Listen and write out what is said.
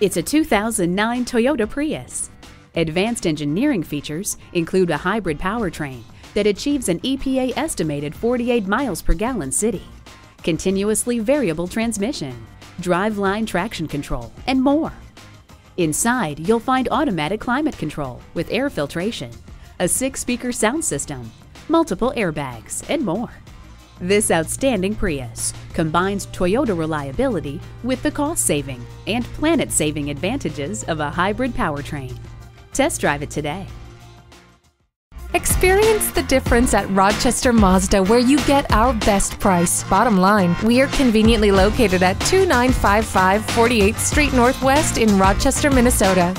It's a 2009 Toyota Prius. Advanced engineering features include a hybrid powertrain that achieves an EPA-estimated 48 miles per gallon city, continuously variable transmission, driveline traction control, and more. Inside, you'll find automatic climate control with air filtration, a 6-speaker sound system, multiple airbags, and more. This outstanding Prius combines Toyota reliability with the cost-saving and planet-saving advantages of a hybrid powertrain. Test drive it today. Experience the difference at Rochester Mazda, where you get our best price. Bottom line, we are conveniently located at 2955 48th Street Northwest in Rochester, Minnesota.